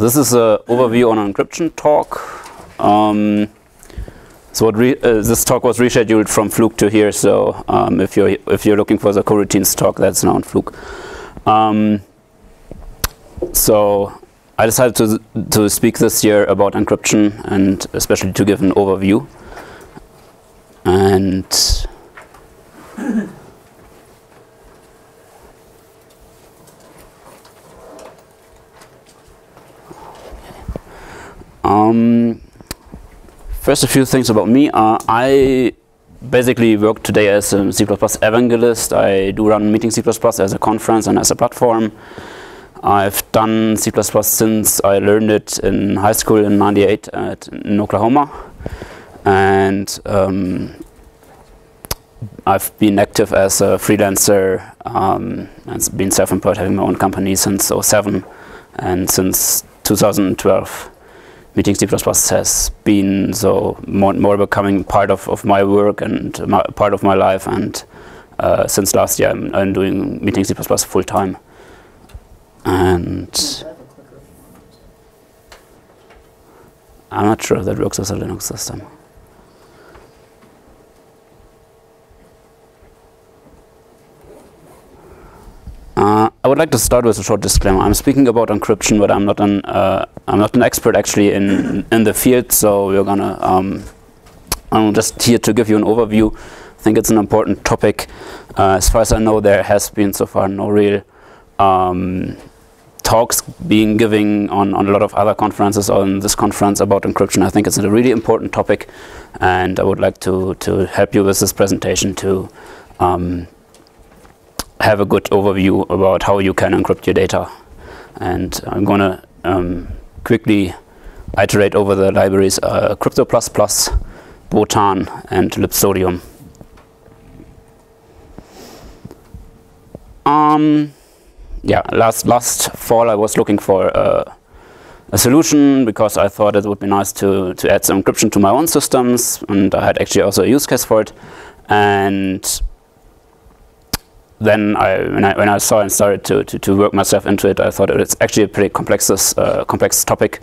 This is an overview on an encryption talk. This talk was rescheduled from Fluke to here, so if you're looking for the coroutines talk, that's now on Fluke. So I decided to speak this year about encryption, and especially to give an overview. And first, a few things about me. I basically work today as a C++ evangelist. I do run Meeting C++ as a conference and as a platform. I've done C++ since I learned it in high school in '98 in Oklahoma. And I've been active as a freelancer and been self-employed, having my own company since 2007, and since 2012. Meeting C++ has been so more becoming part of my work and part of my life, and since last year I'm doing Meeting C++ full time. And I'm not sure if that works as a Linux system. I would like to start with a short disclaimer. I'm speaking about encryption, but I'm not an expert actually in the field. So we're gonna I'm just here to give you an overview. I think it's an important topic. As far as I know, there has been so far no real talks being given on a lot of other conferences or in this conference about encryption. I think it's a really important topic, and I would like to help you with this presentation to have a good overview about how you can encrypt your data. And I'm going to quickly iterate over the libraries Crypto++, Botan, and libsodium. Yeah, last fall I was looking for a solution because I thought it would be nice to add some encryption to my own systems, and I had actually also a use case for it. And then when I saw and started to work myself into it, I thought it's actually a pretty complex topic,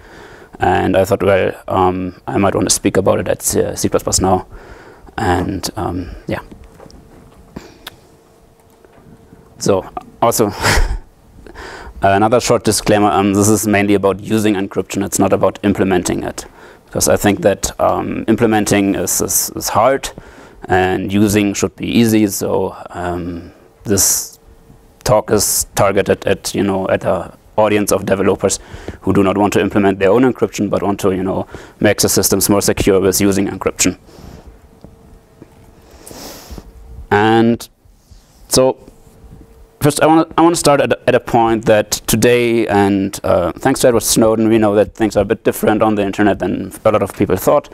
and I thought, well, I might want to speak about it at C++ Now, and yeah. So also another short disclaimer: this is mainly about using encryption. It's not about implementing it, because I think that implementing is hard, and using should be easy. So this talk is targeted at an audience of developers who do not want to implement their own encryption, but want to make the systems more secure with using encryption. And so first I want to start at a point that today, and thanks to Edward Snowden, we know that things are a bit different on the internet than a lot of people thought.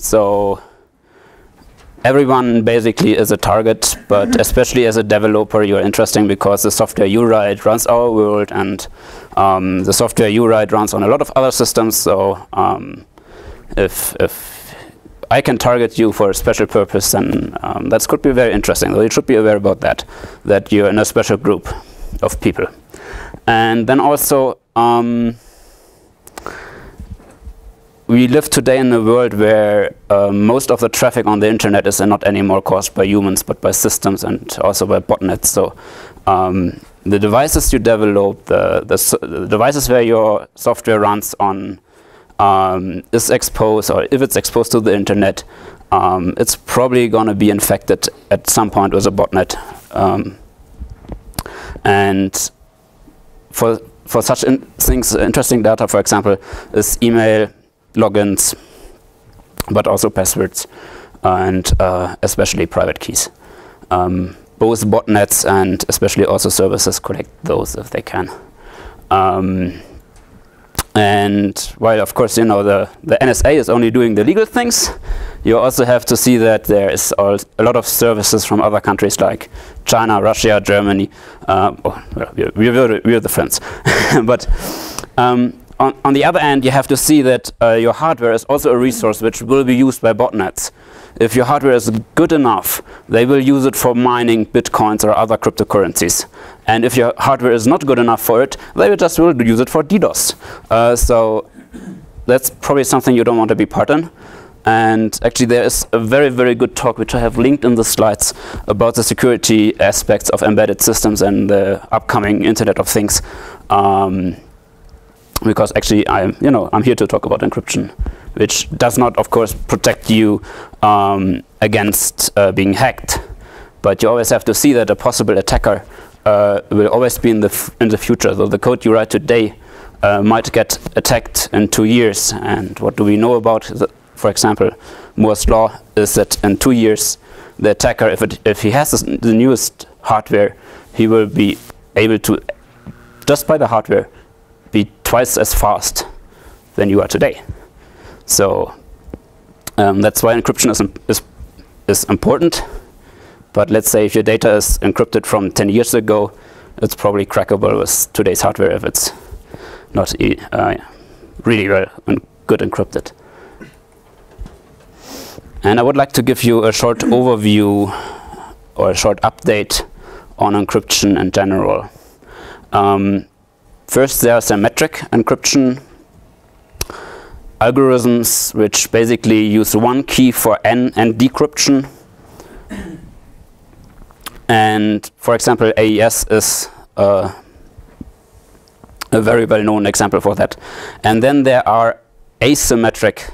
So everyone basically is a target, but especially as a developer, you're interesting because the software you write runs our world, and the software you write runs on a lot of other systems. So if I can target you for a special purpose, then that could be very interesting. So you should be aware about that you're in a special group of people. And then also, we live today in a world where most of the traffic on the internet is not anymore caused by humans, but by systems, and also by botnets. So the devices you develop, the devices where your software runs on, is exposed, or if it's exposed to the internet, it's probably going to be infected at some point with a botnet. And for such things, interesting data, for example, is email, logins, but also passwords, and especially private keys. Both botnets and especially also services collect those if they can. And while of course the NSA is only doing the legal things, you also have to see that there is a lot of services from other countries like China, Russia, Germany. We're the friends, but On the other hand, you have to see that your hardware is also a resource which will be used by botnets. If your hardware is good enough, they will use it for mining bitcoins or other cryptocurrencies. And if your hardware is not good enough for it, they will just use it for DDoS. So that's probably something you don't want to be part in. And actually there is a very, very good talk which I have linked in the slides about the security aspects of embedded systems and the upcoming Internet of Things. Because actually I'm here to talk about encryption, which does not, of course, protect you against being hacked. But you always have to see that a possible attacker will always be in the future. So the code you write today might get attacked in 2 years. And what do we know about the, for example, Moore's law is that in 2 years, the attacker, if he has the newest hardware, he will be able to, just by the hardware, be twice as fast than you are today. So that's why encryption is important. But let's say if your data is encrypted from 10 years ago, it's probably crackable with today's hardware if it's not really well and good encrypted. And I would like to give you a short overview or a short update on encryption in general. First, there's symmetric encryption algorithms, which basically use one key for N and decryption. And for example, AES is a very well-known example for that. And then there are asymmetric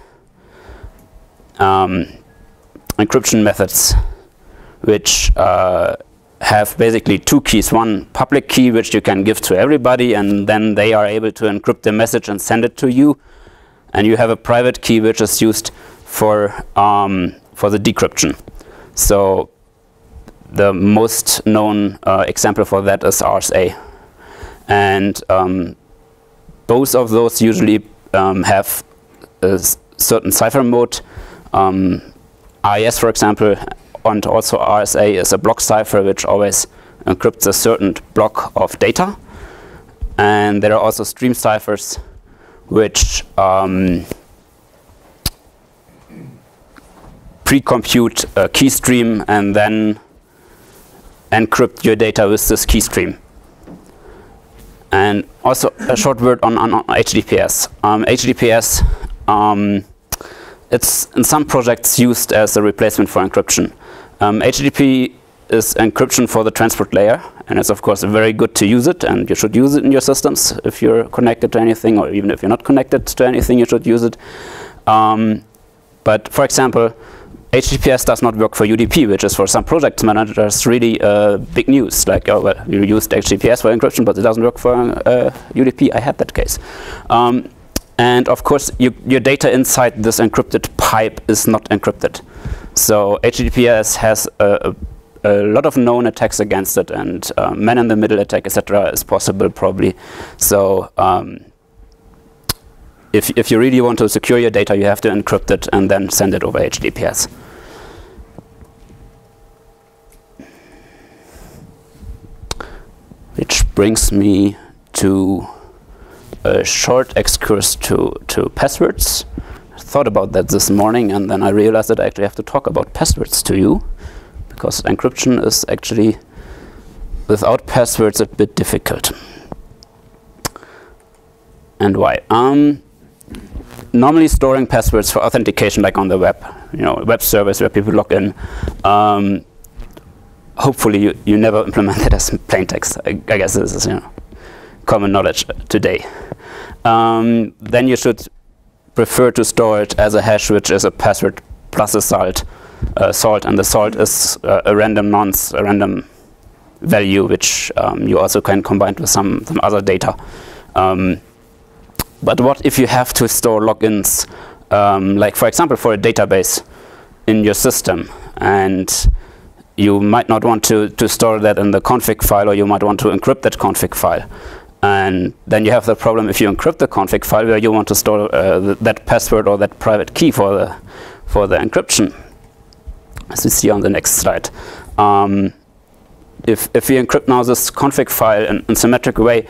encryption methods, which have basically two keys. One public key, which you can give to everybody, and then they are able to encrypt the message and send it to you. And you have a private key, which is used for the decryption. So the most known example for that is RSA. And both of those usually have a certain cipher mode. AES, for example, and also RSA is a block cipher which always encrypts a certain block of data. And there are also stream ciphers which pre-compute a key stream and then encrypt your data with this key stream. And also a short word on HTTPS. HTTPS, it's in some projects used as a replacement for encryption. HTTP is encryption for the transport layer, and it's of course very good to use it, and you should use it in your systems if you're connected to anything, or even if you're not connected to anything, you should use it. But for example, HTTPS does not work for UDP, which is for some project managers really big news. Like, oh, well, you used HTTPS for encryption, but it doesn't work for UDP. I had that case. And of course, your data inside this encrypted pipe is not encrypted. So HTTPS has a lot of known attacks against it, and man-in-the-middle attack, etc., is possible probably. So if you really want to secure your data, you have to encrypt it and then send it over HTTPS. Which brings me to a short excursus to passwords. I thought about that this morning, and then I realized that I actually have to talk about passwords to you, because encryption is actually, without passwords, a bit difficult. And why? Normally storing passwords for authentication, like on the web, you know, web service where people log in. Hopefully you never implement that as plain text. I guess this is, you know, common knowledge today. Then you should prefer to store it as a hash, which is a password plus a salt. And the salt is a random nonce, a random value, which you also can combine with some other data. But what if you have to store logins, like for example for a database in your system, and you might not want to store that in the config file, or you might want to encrypt that config file. And then you have the problem, if you encrypt the config file, where you want to store that password or that private key for the encryption, as we see on the next slide. If we encrypt now this config file in a symmetric way,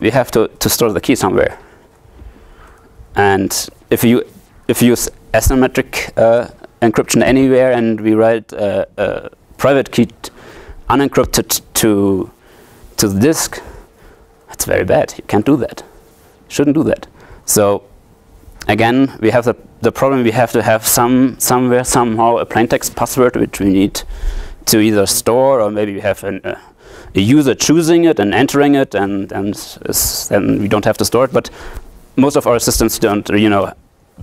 we have to store the key somewhere. And if you use asymmetric encryption anywhere, and we write a private key unencrypted to the disk, that's very bad. You can't do that. You shouldn't do that. So again, we have the problem. We have to have somehow a plaintext password, which we need to either store, or maybe we have a user choosing it and entering it, and we don't have to store it. But most of our systems don't, you know,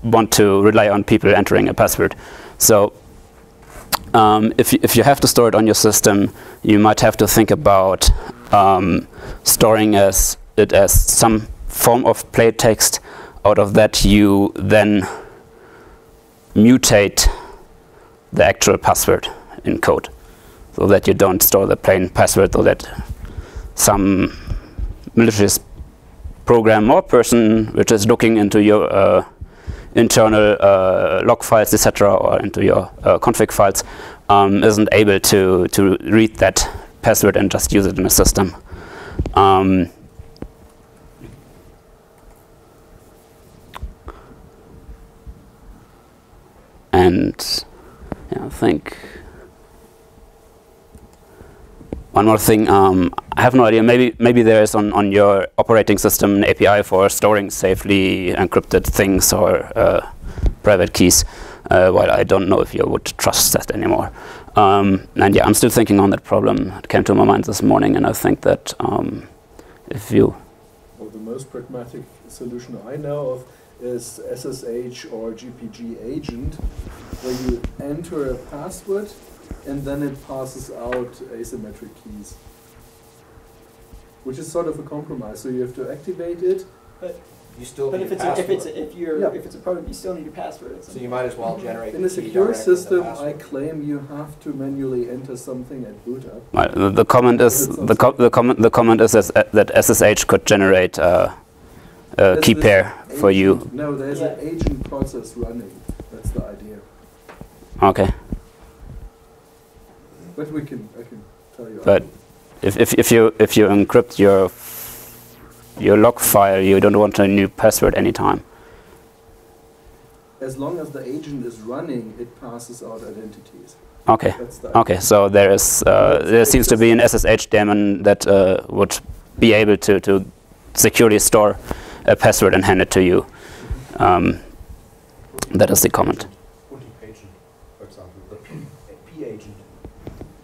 want to rely on people entering a password. So if you have to store it on your system, you might have to think about storing it as some form of plaintext. Out of that, you then mutate the actual password in code, so that you don't store the plain password, so that some malicious program or person which is looking into your internal log files, etc., or into your config files, isn't able to read that password and just use it in a system. And yeah, I think one more thing, I have no idea, maybe there is on your operating system an API for storing safely encrypted things or private keys. Well, I don't know if you would trust that anymore. And yeah, I'm still thinking on that problem. It came to my mind this morning, and I think that if you... Well, the most pragmatic solution I know of is SSH or GPG agent, where you enter a password and then it passes out asymmetric keys, which is sort of a compromise. So you have to activate it, but you still need a password. If it's a product, you still need a password. So you might as well generate. In a secure system, I claim you have to manually enter something at boot up. Right. The comment is the comment is that SSH could generate a key pair for you. No, there's an agent process running. That's the idea. Okay. But I can tell you. But if you encrypt your log file, you don't want a new password anytime. As long as the agent is running, it passes out identities. Okay. Okay. So there is there seems to be an SSH daemon that would be able to securely store a password and hand it to you. That is the comment.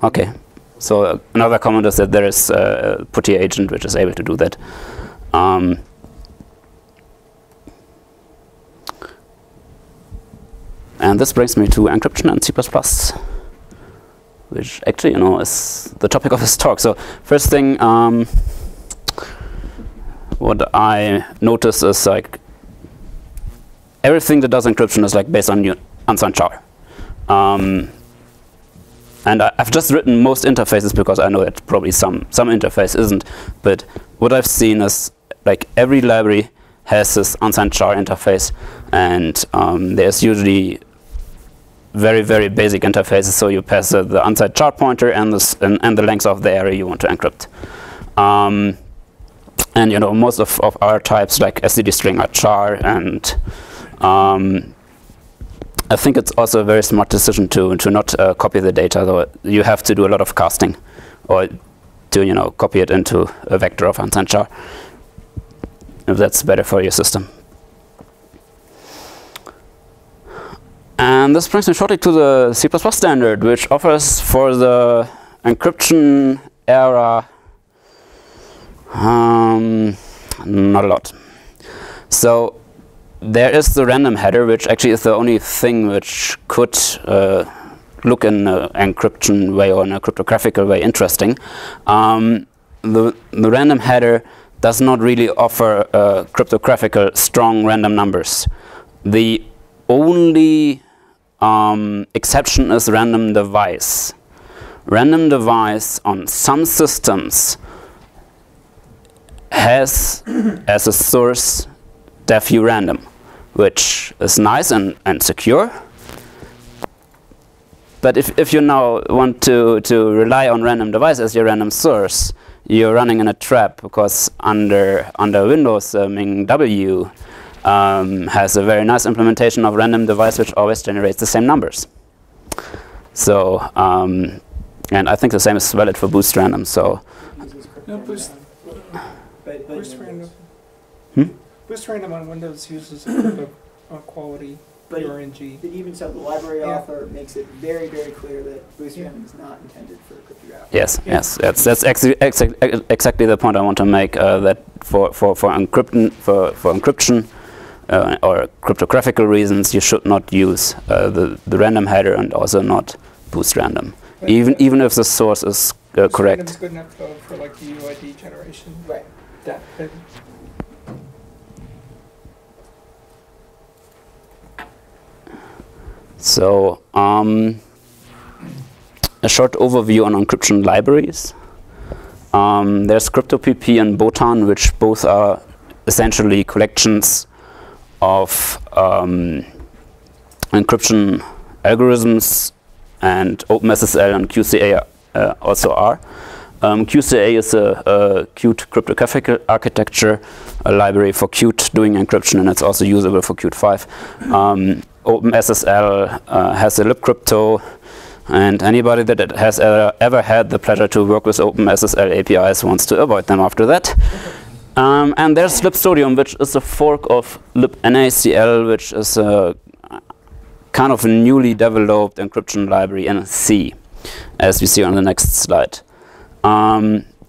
Okay, so another comment is that there is a PuTTY agent which is able to do that. And this brings me to encryption and C++, which actually, you know, is the topic of this talk. So first thing, what I noticed is, like, everything that does encryption is, like, based on unsigned char. And I've just written most interfaces because I know that probably some interface isn't. But what I've seen is, like, every library has this unsigned char interface, and there's usually very, very basic interfaces. So you pass the unsigned char pointer and the length of the area you want to encrypt. And you know, most of our types, like std string, are char, and I think it's also a very smart decision to not copy the data, though you have to do a lot of casting, or to, you know, copy it into a vector of unsigned char, if that's better for your system. And this brings me shortly to the C++ standard, which offers for the encryption era not a lot. So there is the random header, which actually is the only thing which could look in an encryption way or in a cryptographic way interesting. The random header does not really offer cryptographic strong random numbers. The only exception is random device. Random device on some systems has as a source Diffie random, which is nice and secure. But if you now want to rely on random device as your random source, you're running in a trap, because under Windows, MingW has a very nice implementation of random device which always generates the same numbers. So, and I think the same is valid for boost random. So, no, boost random. Boost random on Windows uses a quality URNG. But even so, the library author makes it very, very clear that boost random is not intended for cryptography. Yes, yes, that's exactly the point I want to make. That for encryption or cryptographical reasons, you should not use the random header and also not boost random, but even if the source is correct. Boost random's good enough though for like the UID generation, right? That. So, a short overview on encryption libraries. There's Crypto++ and Botan, which both are essentially collections of encryption algorithms, and OpenSSL and QCA also are. QCA is a Qt cryptographic architecture, a library for Qt doing encryption, and it's also usable for Qt 5. OpenSSL has a libcrypto, and anybody that has ever had the pleasure to work with OpenSSL APIs wants to avoid them after that. And there's libsodium, which is a fork of libNACL, which is a kind of newly developed encryption library in C, as we see on the next slide.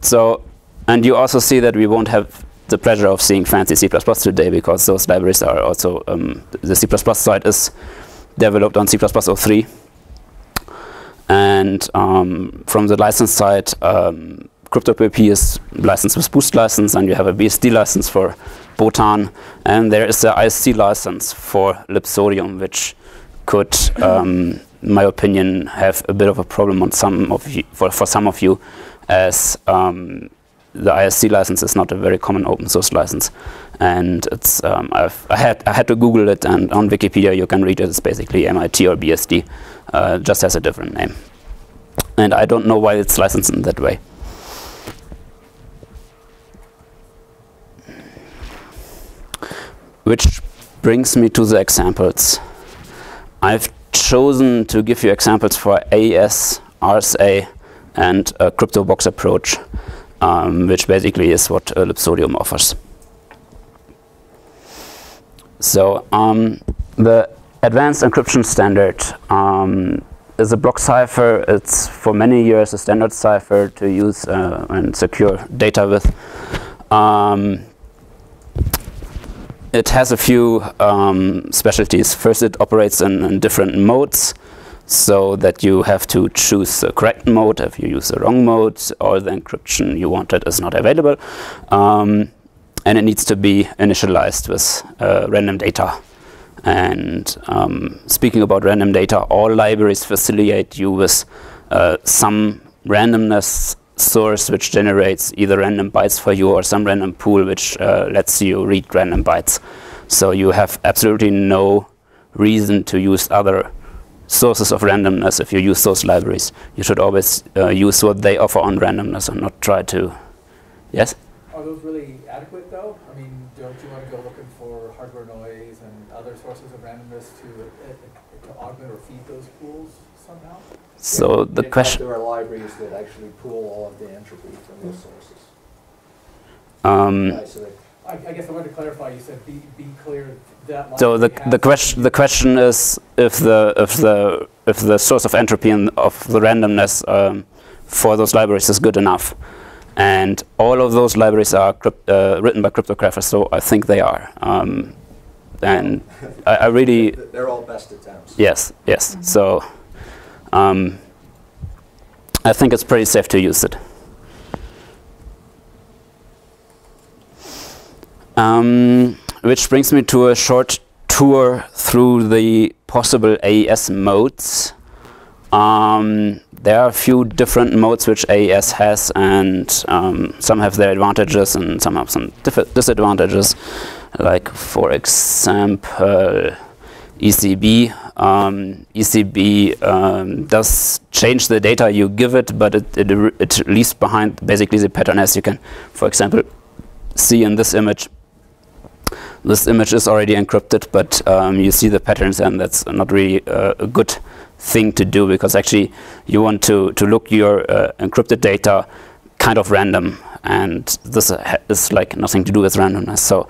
So, and you also see that we won't have the pleasure of seeing fancy C++ today, because those libraries are also, the C++ side is developed on C++03, and from the license side, Crypto++ is licensed with Boost license, and you have a BSD license for Botan, and there is the ISC license for libsodium, which could, in my opinion, have a bit of a problem on some of you, for some of you, as the ISC license is not a very common open source license, and it's I had to Google it, and on Wikipedia you can read it. It's basically MIT or BSD, just has a different name, and I don't know why it's licensed in that way. Which brings me to the examples. I've chosen to give you examples for AES, RSA, and a crypto box approach, which basically is what libsodium offers. So the advanced encryption standard is a block cipher. It's for many years a standard cipher to use and secure data with. It has a few specialties. First, it operates in different modes, so that you have to choose the correct mode. If you use the wrong mode, or the encryption you wanted is not available, and it needs to be initialized with random data. And speaking about random data, all libraries facilitate you with some randomness source which generates either random bytes for you or some random pool which lets you read random bytes. So you have absolutely no reason to use other sources of randomness if you use those libraries. You should always use what they offer on randomness and not try to... Yes? Are those really adequate though? I mean, don't you want to go looking for hardware noise and other sources of randomness to augment or feed those pools somehow? So the question... There are libraries that actually pool all of the entropy from those sources. I guess I wanted to clarify. You said be clear that. So the question is if the source of entropy and of the randomness for those libraries is good enough, and all of those libraries are written by cryptographers. So I think they are, and I really. They're all best attempts. Yes. Yes. Mm-hmm. So. I think it's pretty safe to use it. Which brings me to a short tour through the possible AES modes. There are a few different modes which AES has, and some have their advantages and some have some disadvantages, like for example ECB. ECB does change the data you give it, but it leaves behind basically the pattern, as you can, for example, see in this image. This image is already encrypted, but you see the patterns, and that's not really a good thing to do, because actually you want to look your encrypted data kind of random, and this is like nothing to do with randomness. So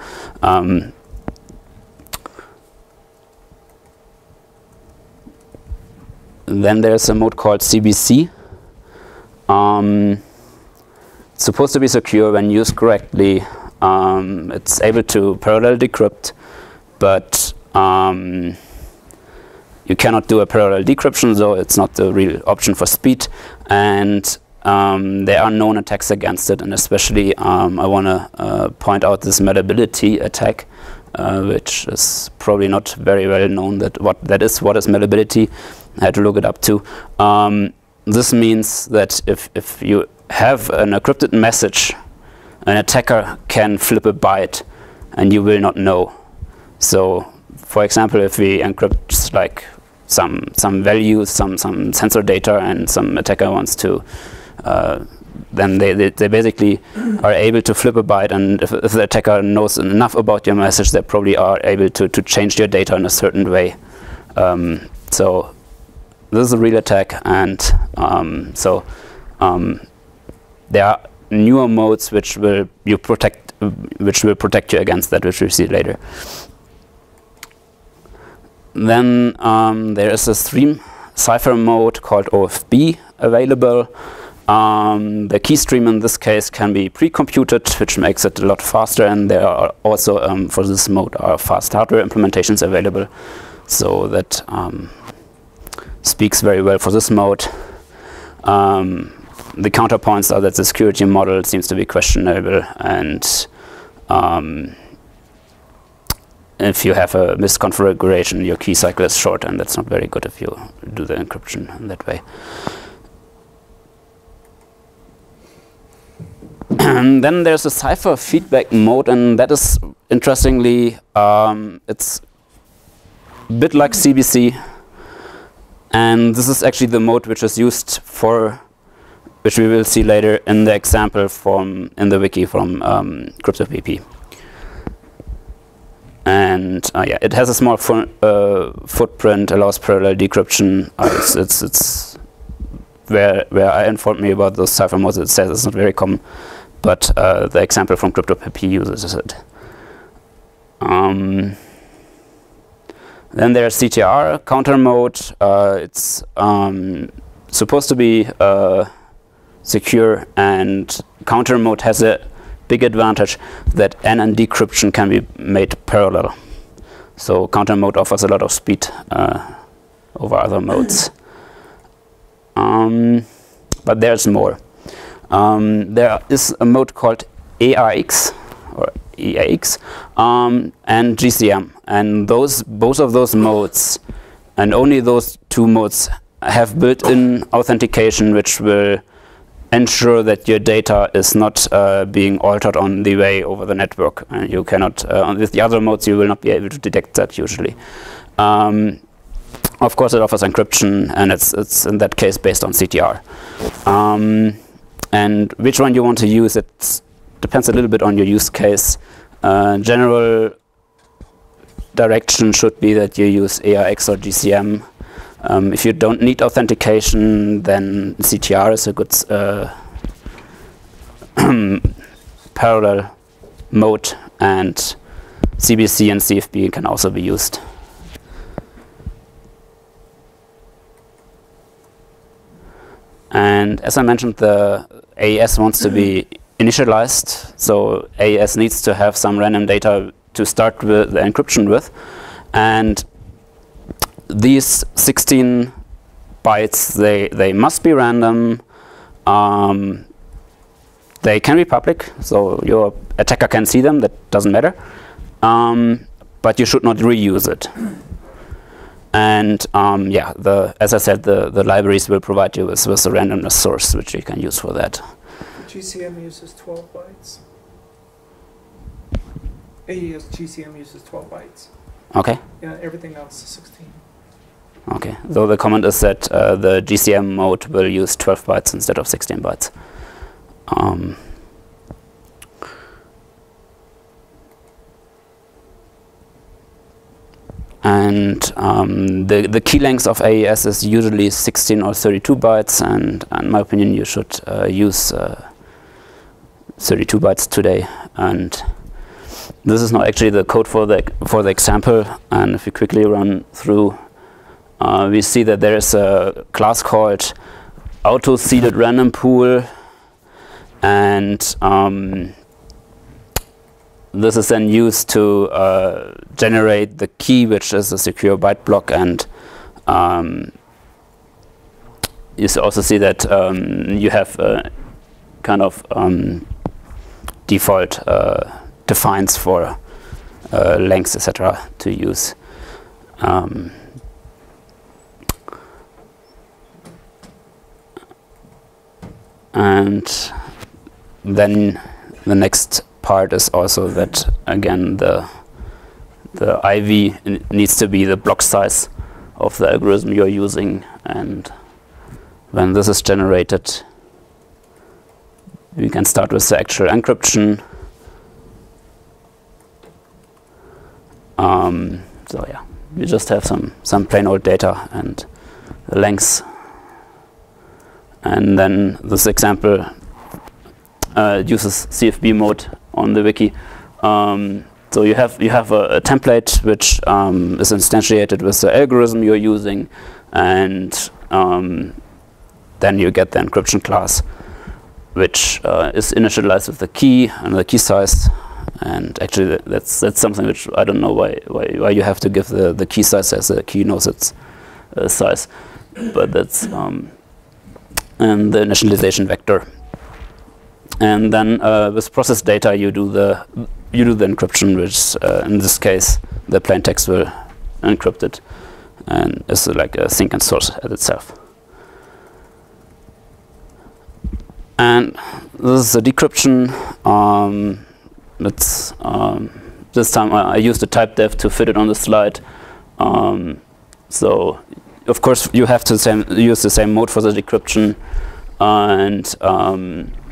then there's a mode called CBC. It's supposed to be secure when used correctly. It's able to parallel decrypt, but you cannot do a parallel decryption, so it's not the real option for speed. And there are known attacks against it, and especially I want to point out this malleability attack, which is probably not very well known. What is malleability? I had to look it up too. This means that if you have an encrypted message, an attacker can flip a byte and you will not know. So for example, if we encrypt like some value, some sensor data, and some attacker wants to then they basically are able to flip a byte, and if the attacker knows enough about your message, they probably are able to change your data in a certain way. So this is a real attack, and there are newer modes which will protect you against that, which we'll see later. Then there is a stream cipher mode called OFB available. The key stream in this case can be pre-computed, which makes it a lot faster, and there are also for this mode are fast hardware implementations available, so that speaks very well for this mode. The counterpoints are that the security model seems to be questionable, and if you have a misconfiguration, your key cycle is short, and that's not very good if you do the encryption in that way. And then there's a cipher feedback mode, and that is, interestingly, it's a bit like CBC, and this is actually the mode which is used for, which we will see later in the example from in the wiki from Crypto++. And yeah, it has a small footprint, allows parallel decryption. It's where I informed me about those cipher modes. It says it's not very common, but the example from Crypto++ uses it. Then there's CTR counter mode. It's supposed to be secure, and counter mode has a big advantage that N and decryption can be made parallel. So counter mode offers a lot of speed over other modes. But there's more. There is a mode called AIX or EAX and GCM, and both of those modes, and only those two modes, have built-in authentication, which will ensure that your data is not being altered on the way over the network, and you cannot with the other modes you will not be able to detect that usually. Of course, it offers encryption, and it's in that case based on CTR. And which one you want to use, it depends a little bit on your use case. General direction should be that you use AIX or GCM. If you don't need authentication, then CTR is a good parallel mode, and CBC and CFB can also be used. And as I mentioned, the AES wants to be initialized, so AES needs to have some random data to start with the encryption with, and these 16 bytes, they must be random. They can be public, so your attacker can see them, that doesn't matter, but you should not reuse it. And yeah, as I said, the libraries will provide you with a randomness source which you can use for that. GCM uses 12 bytes. AES GCM uses 12 bytes. Okay. Yeah, everything else is 16. Okay, so the comment is that the GCM mode will use 12 bytes instead of 16 bytes. And the key length of AES is usually 16 or 32 bytes, and in my opinion you should use 32 bytes today. And this is not actually the code for the example, and if we quickly run through, we see that there is a class called auto-seeded random pool, and this is then used to generate the key, which is a secure byte block. And you also see that you have a kind of default defines for lengths, etc. to use. And then the next part is also that again the IV needs to be the block size of the algorithm you're using, and when this is generated we can start with the actual encryption. So yeah, we just have some plain old data and the lengths, and then this example uses CFB mode on the wiki. So you have a template which is instantiated with the algorithm you're using, and then you get the encryption class, which is initialized with the key and the key size. And actually that's something which I don't know why you have to give the key size, as the key knows its size, but that's and the initialization vector. And then with process data you do the encryption, which in this case the plain text will encrypt it, and it's like a sink and source at itself. And this is the decryption. It's this time I used the type def to fit it on the slide. So of course you have to use the same mode for the decryption, and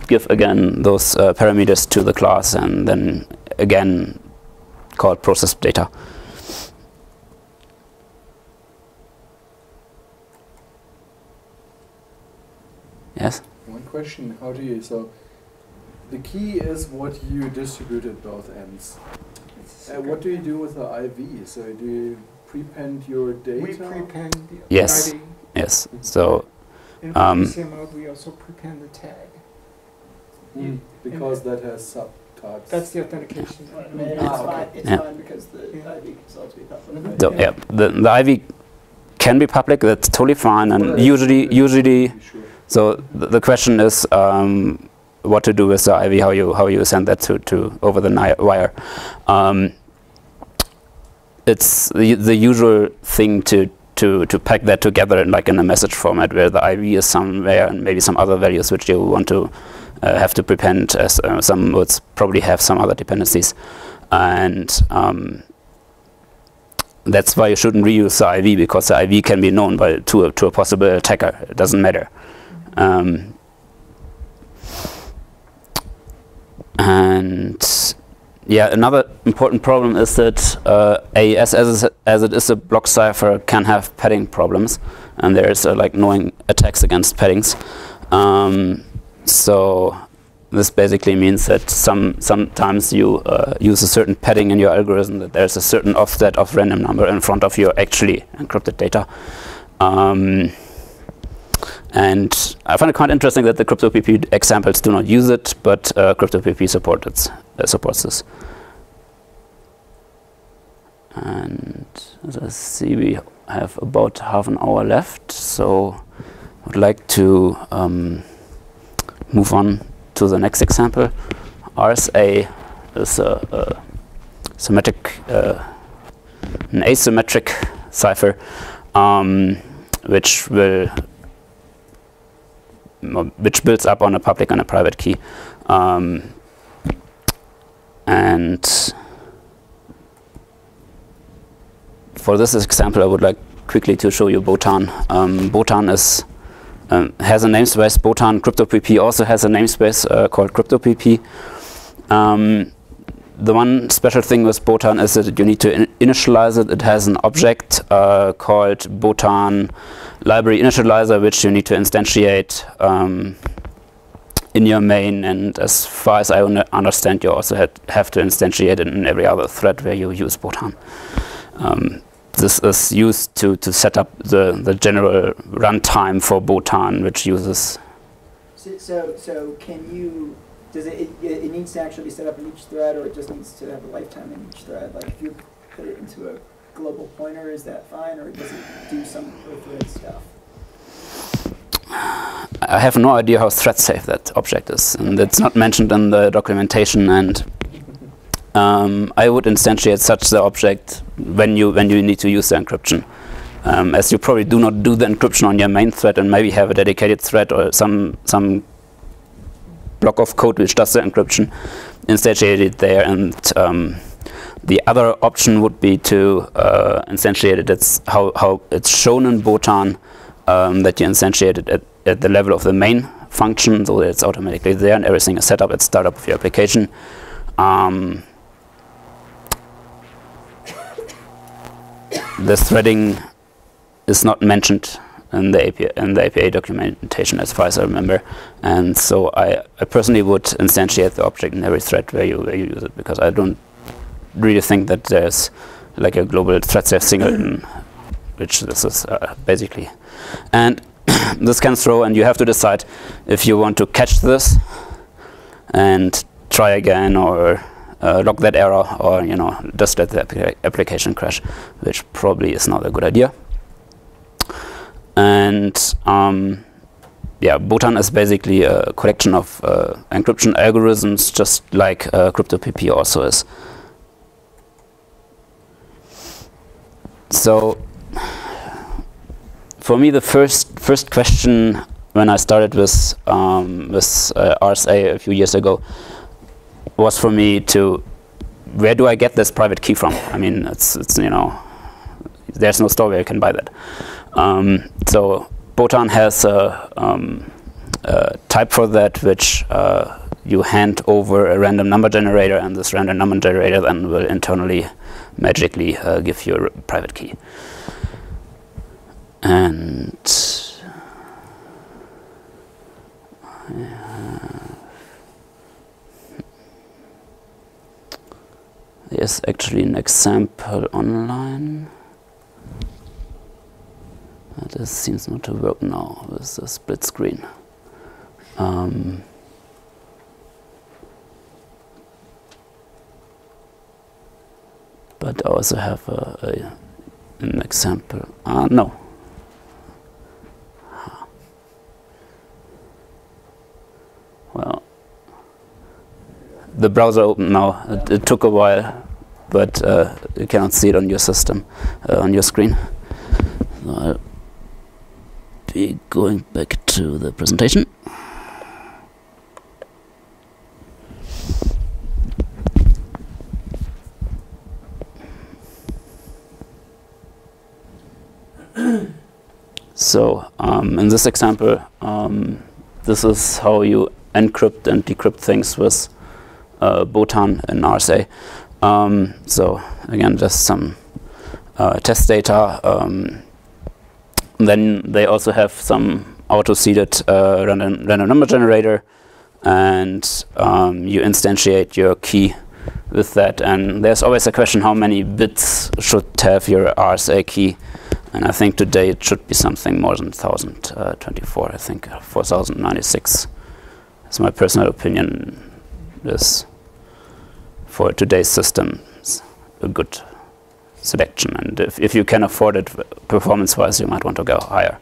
give again those parameters to the class, and then again call process data. Yes? One question, how do you, so the key is what you distribute at both ends. What do you do with the IV? So do you prepend your data? We prepend the IV. Yes, yes. So in QCA mode we also prepend the tag. Mm. Because that has subtypes. That's the authentication. I mean, it's fine because the IV can also be public. So, yeah, the IV can be public. That's totally fine. And well, usually, sure. So the question is what to do with the IV. How you send that to over the wire. It's the usual thing to pack that together in like in a message format where the IV is somewhere and maybe some other values which you want to have to prepend, as some words probably have some other dependencies, and that's why you shouldn't reuse the IV, because the IV can be known by to a possible attacker. It doesn't matter. And yeah, another important problem is that AES, as it is a block cipher, can have padding problems, and there is like knowing attacks against paddings. So this basically means that sometimes you use a certain padding in your algorithm, that there's a certain offset of random number in front of your actually encrypted data. And I find it quite interesting that the CryptoPP examples do not use it, but CryptoPP supports this. And as I see, we have about half an hour left, so I would like to move on to the next example. RSA is an asymmetric cipher, which builds up on a public and a private key, and for this example I would like quickly to show you Botan. Botan is has a namespace, Botan. CryptoPP also has a namespace called CryptoPP. The one special thing with Botan is that you need to initialize it. It has an object called Botan library initializer, which you need to instantiate in your main, and as far as I understand, you also have to instantiate it in every other thread where you use Botan. This is used to set up the general runtime for Botan, which uses. So can you? Does it needs to actually be set up in each thread, or it just needs to have a lifetime in each thread? Like if you put it into a global pointer, is that fine, or does it do some thread stuff? I have no idea how thread safe that object is, and it's not mentioned in the documentation. And I would instantiate such the object when you need to use the encryption, as you probably do not do the encryption on your main thread, and maybe have a dedicated thread or some block of code which does the encryption, instantiate it there. And the other option would be to instantiate it. That's how it's shown in Botan, that you instantiate it at the level of the main function, so that it's automatically there and everything is set up at startup of your application. The threading is not mentioned in the APA documentation, as far as I remember, and so I personally would instantiate the object in every thread where you use it, because I don't really think that there's like a global thread safe singleton, which this is basically. And this can throw, and you have to decide if you want to catch this and try again, or log that error, or you know, just let the application crash, which probably is not a good idea. And yeah, Botan is basically a collection of encryption algorithms, just like Crypto++ also is. So for me, the first question when I started with RSA a few years ago was for me to, where do I get this private key from? I mean, it's you know, there's no store where you can buy that. So Botan has a type for that, which you hand over a random number generator, and this random number generator then will internally magically give you a private key. And there's actually an example online. This seems not to work now with the split screen. But I also have an example. No. Well, the browser opened now. It took a while, but you cannot see it on your system, on your screen. So going back to the presentation. So in this example, this is how you encrypt and decrypt things with Botan and RSA. So again, just some test data. Then they also have some auto-seeded random number generator, and you instantiate your key with that. And there's always a question how many bits should have your RSA key, and I think today it should be something more than 1024. I think 4096 is my personal opinion. This for today's system is a good selection, and if you can afford it performance-wise, you might want to go higher.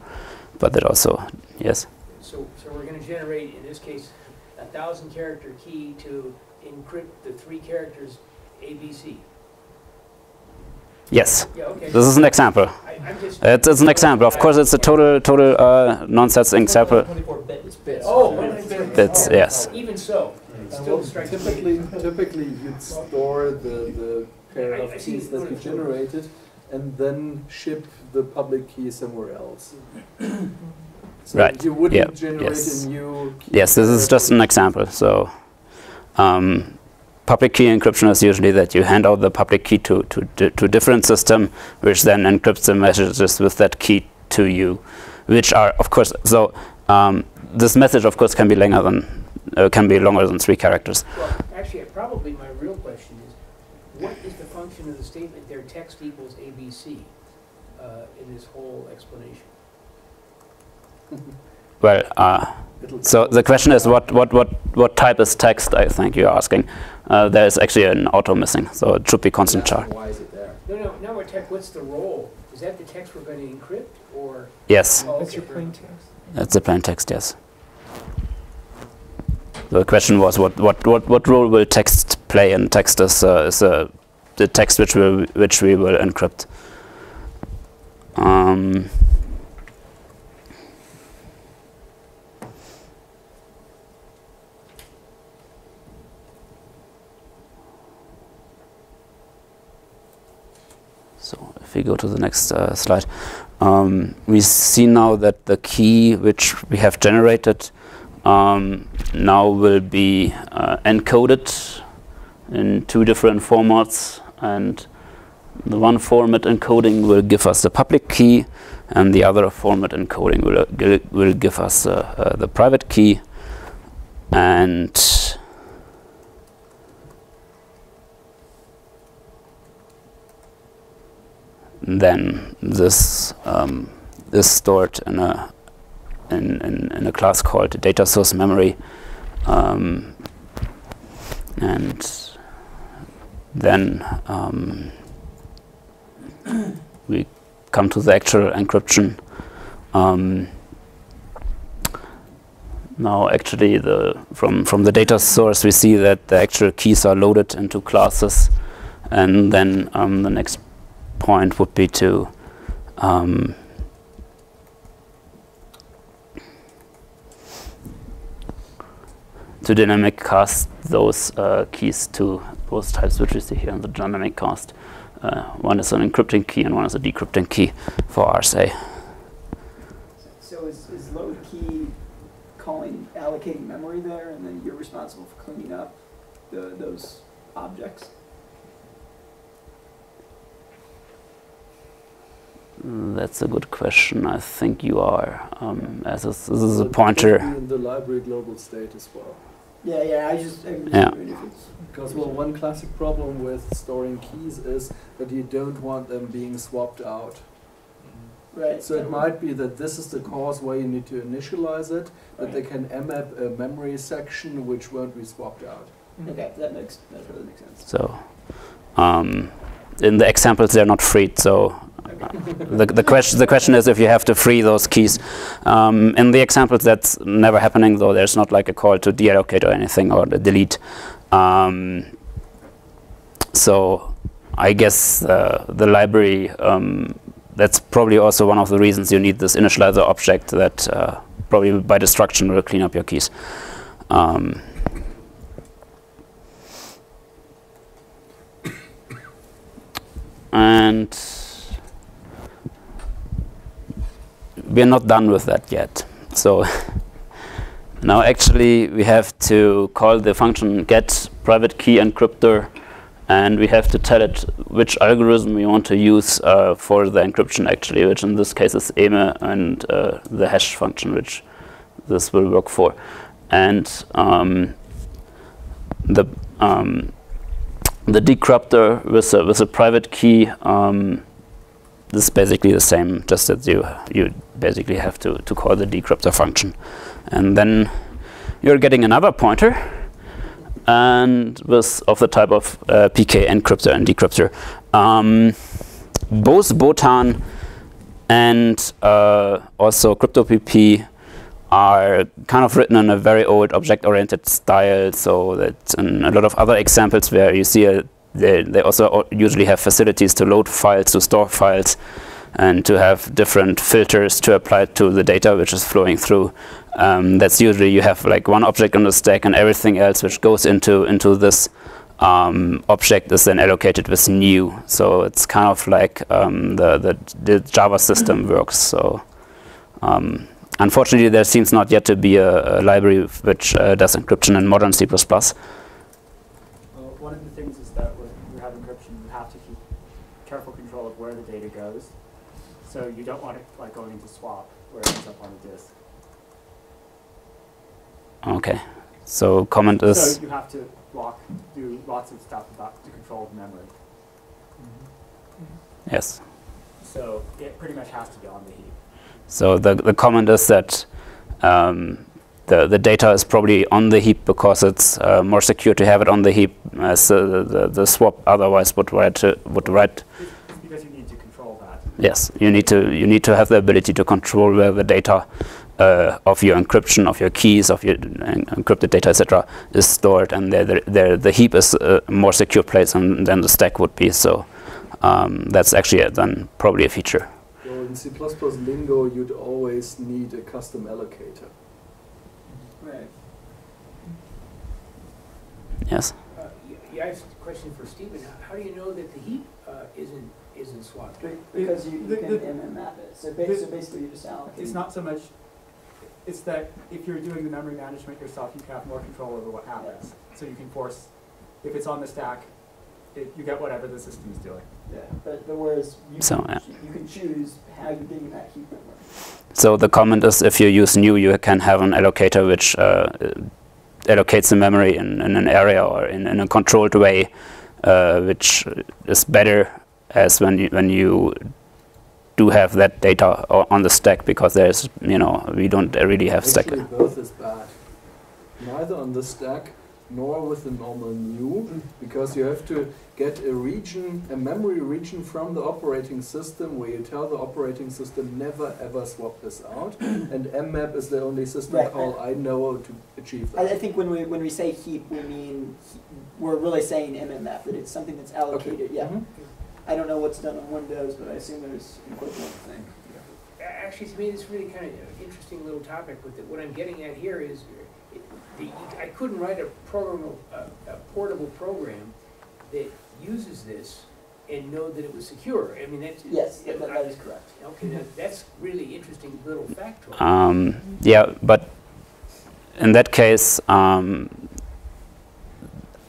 But that also, yes? So we're going to generate, in this case, a 1000-character key to encrypt the 3 characters ABC. Yes. Yeah, okay. This is an example. It's an example. Of course, it's a total nonsense example. 24 bits. Oh, 100 bits. Yes. Even so, still typically you'd store the pair of keys that you generated, and then ship the public key somewhere else. So right. You wouldn't generate a new key. Yes, this is just an example. So public key encryption is usually that you hand out the public key to a different system, which then encrypts the messages with that key to you, which are, of course, so this message, of course, can be longer than 3 characters. Well, actually, probably my real question is, what is the function of the statement there? Text equals ABC in this whole explanation. Well, so the question is, what type is text? I think you're asking. There is actually an auto missing, so it should be constant char. Why is it there? No, no, no. What's the role? Is that the text we're going to encrypt, or? Yes. Oh, it's your plain text. It's a plain text, yes. The question was, what role will text play? And text is the text which we will encrypt. So if we go to the next slide, we see now that the key which we have generated now will be encoded in 2 different formats, and the one format encoding will give us the public key, and the other format encoding will give us the private key. And then this is stored in a class called data source memory, and then we come to the actual encryption. Now, actually, from the data source, we see that the actual keys are loaded into classes, and then the next point would be to dynamic cast those keys to those types which we see here in the dynamic cast. One is an encrypting key and one is a decrypting key for RSA. So is load key calling, allocating memory there, and then you're responsible for cleaning up those objects? That's a good question. I think you are. As this is a pointer. In the library global state as well. Yeah, yeah. Because well, one classic problem with storing keys is that you don't want them being swapped out. Right. So it might be that this is the cause where you need to initialize it, that they can mmap a memory section which won't be swapped out. Mm-hmm. Okay, that really makes sense. So, in the examples, they're not freed. So. The question is if you have to free those keys. In the examples, that's never happening, though. There's not like a call to deallocate or anything or delete. So I guess the library, that's probably also one of the reasons you need this initializer object that probably by destruction will clean up your keys. And we are not done with that yet. So now actually we have to call the function get private key encryptor, and we have to tell it which algorithm we want to use for the encryption, actually, which in this case is EME and the hash function, which this will work for. And the decryptor with a private key, this is basically the same, just that you basically have to call the decryptor function. And then you're getting another pointer, and with of the type of PK encryptor and decryptor. Both Botan and also Crypto++ are kind of written in a very old object-oriented style, so that in a lot of other examples where you see a they also usually have facilities to load files, to store files, and to have different filters to apply to the data which is flowing through. That's usually you have like one object on the stack, and everything else which goes into this object is then allocated with new. So it's kind of like the Java system works. So unfortunately, there seems not yet to be a library which does encryption in modern C++. things is that we have encryption. You have to keep careful control of where the data goes. So you don't want it like going into swap where it ends up on the disk. Okay. So comment is. So you have to do lots of stuff about to control the memory. Mm-hmm. Mm-hmm. Yes. So it pretty much has to be on the heap. So the comment is that the data is probably on the heap because it's more secure to have it on the heap as the swap otherwise would write. It's because you need to control that. Yes, you need to have the ability to control where the data of your encryption, of your keys, of your encrypted data, etc., is stored, and the heap is a more secure place than the stack would be. So that's actually then probably a feature. Well, in C++ lingo, you'd always need a custom allocator. Right. Yes. Yeah, I have a question for Stephen. How do you know that the heap isn't swapped? Because you can map it. So basically, you just allocate. It's not so much. It's that if you're doing the memory management yourself, you can have more control over what happens. Yeah. So you can force, if it's on the stack, you get whatever the system is doing. Yeah, but whereas you can choose how you're doing that heap memory. So the comment is, if you use new, you can have an allocator which allocates the memory in an area or in a controlled way, which is better as when you do have that data on the stack, because there's we don't really have stack. Actually, both is bad. Neither on the stack nor with the normal new, because you have to get a region, a memory region from the operating system where you tell the operating system never ever swap this out, and mmap is the only system call I know to achieve that. I think when we say heap, we mean we're really saying mmap, that it's something that's allocated. Okay. Yeah. Mm-hmm. I don't know what's done on Windows, but I assume there's an equivalent thing. Yeah. Actually, to me, this is really kind of an interesting little topic. With it. What I'm getting at here is, I couldn't write a portable program that uses this and know that it was secure. I mean, that's... Yes, that is correct. Okay, now that's really interesting little factoid. Yeah, but in that case, I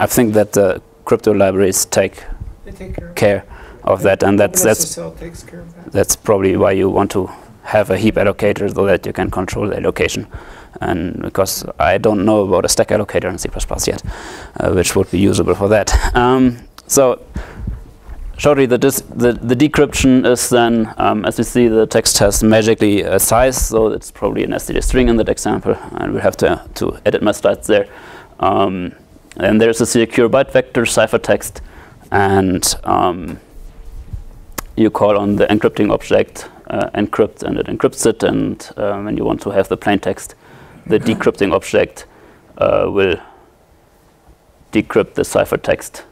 think that the crypto libraries take care of that, and that's probably why you want to have a heap allocator, so that you can control the allocation. And because I don't know about a stack allocator in C++ yet, which would be usable for that. So shortly, the decryption is then, as we see, the text has magically a size, so it's probably an STD string in that example. I will have to edit my slides there. And there's a secure byte vector ciphertext, and you call on the encrypting object encrypt, and it encrypts it, and when you want to have the plain text, the decrypting object will decrypt the ciphertext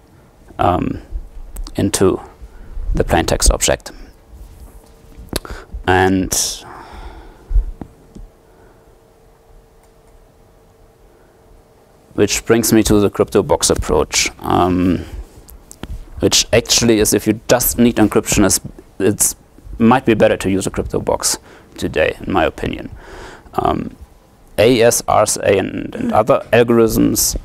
into the plain text object. And which brings me to the crypto box approach, which actually is, if you just need encryption, it might be better to use a crypto box today, in my opinion. AES, RSA, and other algorithms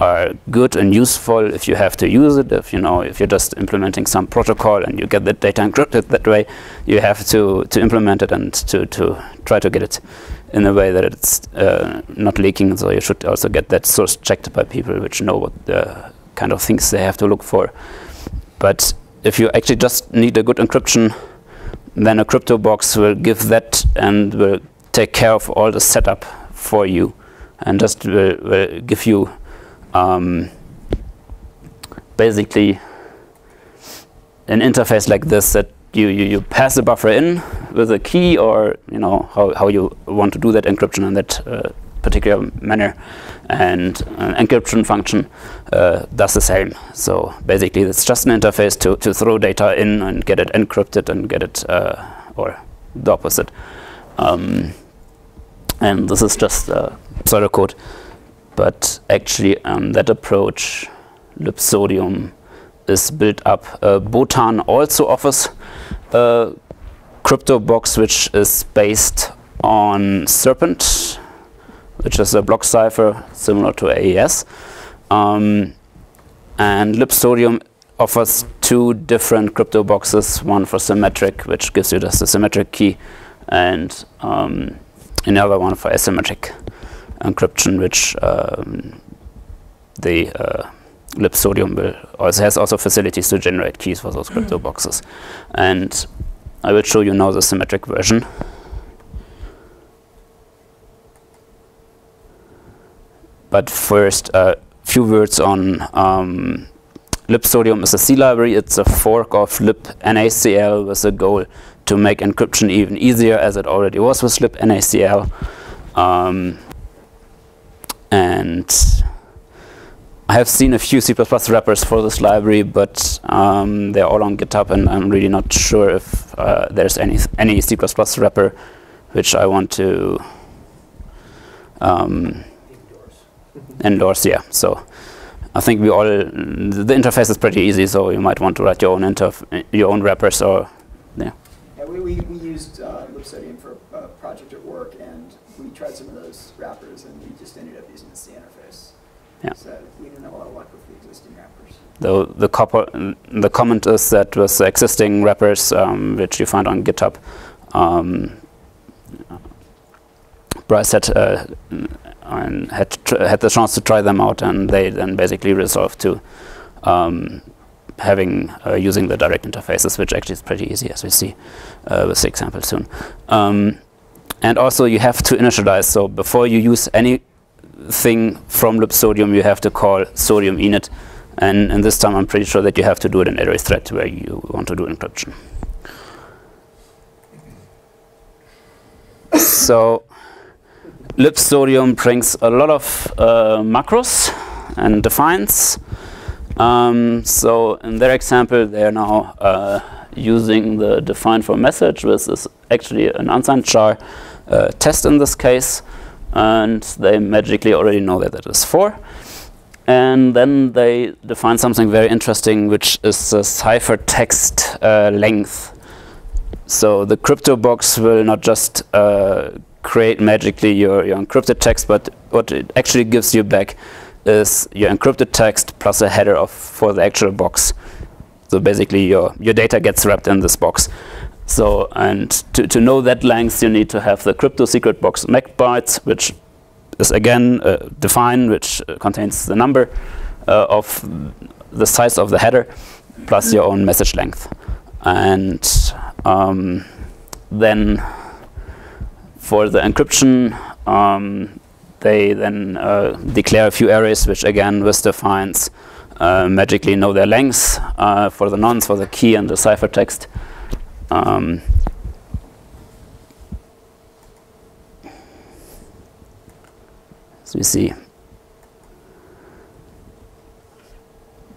are good and useful if you have to use it. If you're just implementing some protocol and you get the data encrypted that way, you have to implement it and to try to get it in a way that it's not leaking. So you should also get that source checked by people which know what the kind of things they have to look for. But if you actually just need a good encryption, then a crypto box will give that and will take care of all the setup for you, and just will give you basically an interface like this, that you pass the buffer in with a key, or how you want to do that encryption in that particular manner, and an encryption function does the same. So basically, it's just an interface to throw data in and get it encrypted and get it, or the opposite. And this is just pseudocode, but actually that approach, libsodium, is built up. Botan also offers a crypto box which is based on Serpent, which is a block cipher similar to AES, And libsodium offers two different crypto boxes, one for symmetric, which gives you just a symmetric key, and another one for asymmetric encryption, which the libsodium has also facilities to generate keys for those crypto boxes. And I will show you now the symmetric version. But first, a few words on libsodium is a C library. It's a fork of libNACL with a goal to make encryption even easier, as it already was with libNACL. And I have seen a few C++ wrappers for this library, but they're all on GitHub, and I'm really not sure if there's any C++ wrapper which I want to endorse. Yeah, so I think we all, the interface is pretty easy, so you might want to write your own wrappers, or yeah. Yeah, we used libsodium for a project at work, and we tried some of those wrappers, and we just ended up using the C interface. Yeah. So we didn't have a lot of luck with the existing wrappers. Though the comment is that with the existing wrappers, which you find on GitHub, Bryce had the chance to try them out, and they then basically resolved to using the direct interfaces, which actually is pretty easy, as we see with the example soon. And also, you have to initialize. So before you use anything from libsodium, you have to call sodium init, and this time I'm pretty sure that you have to do it in every thread where you want to do encryption. So libsodium brings a lot of macros and defines. So in their example, they are now using the define for message, which is actually an unsigned char test in this case, and they magically already know that it is 4. And then they define something very interesting, which is the ciphertext length. So the crypto box will not just create magically your encrypted text, but what it actually gives you back is your encrypted text plus a header for the actual box. So basically your data gets wrapped in this box. So, and to know that length, you need to have the crypto secret box MAC bytes, which is again a define which contains the number of the size of the header plus your own message length. And then for the encryption, they then declare a few arrays, which again with defines magically know their lengths for the nonce, for the key, and the ciphertext. So we see.